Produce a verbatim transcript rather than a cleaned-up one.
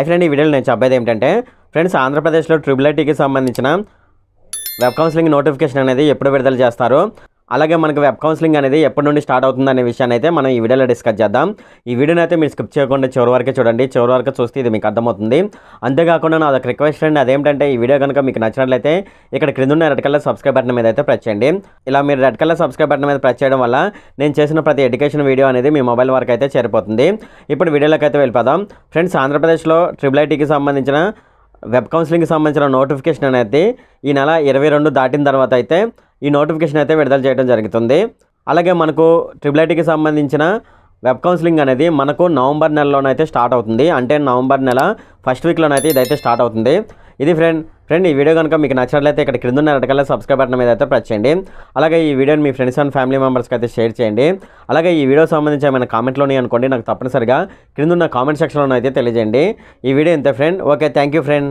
Actually ఈ వీడియోలో నేను చెప్పేది ఏంటంటే ఫ్రెండ్స్ ఆంధ్రప్రదేశ్లో ట్రిపుల్ ఐటీకి సంబంధించిన వెబ్ కౌన్సిలింగ్ నోటిఫికేషన్ అనేది ఎప్పుడు విడుదల చేస్తారో అలాగే మనకు వెబ్ కౌన్సిలింగ్ అనేది ఎప్పటి నుండి స్టార్ట్ అవుతుందనే విషయాన్ని అయితే మనం ఈ వీడియోలో డిస్కస్ చేద్దాం. ఈ వీడియోని అయితే మీరు స్కిప్ చేయకుండా చివరి వరకే చూడండి. చివరి వరకు చూస్తే ఇది మీకు అర్థమవుతుంది. అంతేకాకుండా నా ఒక రిక్వెస్ట్ అండి, అదేంటంటే ఈ వీడియో కనుక మీకు నచ్చినట్లయితే ఇక్కడ క్రింద ఉన్న రెడ్ కలర్ సబ్స్క్రైబ్ బటన్ మీద అయితే ప్రెస్ చేయండి. ఇలా మీరు రెడ్ కలర్ సబ్స్క్రైబ్ బటన్ మీద ప్రెస్ చేయడం వల్ల నేను చేసిన ప్రతి ఎడ్యుకేషన్ వీడియో అనేది మీ మొబైల్ వరకు అయితే చేరిపోతుంది. ఇప్పుడు వీడియోలోకి అయితే వెళ్ళిపోదాం. ఫ్రెండ్స్ ఆంధ్రప్రదేశ్లో ట్రిపుల్ ఐటీకి సంబంధించిన వెబ్ కౌన్సిలింగ్కి సంబంధించిన నోటిఫికేషన్ అనేది ఈ నెల ఇరవై రెండు దాటిన తర్వాత అయితే ఈ నోటిఫికేషన్ అయితే విడుదల చేయడం జరుగుతుంది. అలాగే మనకు ట్రిపుల్ ఐటీకి సంబంధించిన వెబ్ కౌన్సిలింగ్ అనేది మనకు నవంబర్ నెలలోనైతే స్టార్ట్ అవుతుంది. అంటే నవంబర్ నెల ఫస్ట్ వీక్లోనైతే ఇదైతే స్టార్ట్ అవుతుంది. ఇది ఫ్రెండ్ ఫ్రెండ్ ఈ వీడియో కనుక మీకు నచ్చినట్లయితే ఇక్కడ క్రింద ఉన్న రెడ్ కలర్ సబ్స్క్రైబ్ బటన్ మీద అయితే ప్రెస్ చేయండి. అలాగే ఈ వీడియోని మీ ఫ్రెండ్స్ అండ్ ఫ్యామిలీ మెంబర్స్కి అయితే షేర్ చేయండి. అలాగే ఈ వీడియో సంబంధించి ఏమైనా కామెంట్లోనే అనుకోండి, నాకు తప్పనిసరిగా క్రింద ఉన్న కామెంట్ సెక్షన్లోనైతే తెలియజేయండి. ఈ వీడియో ఇంతే friend. Okay, thank you friend.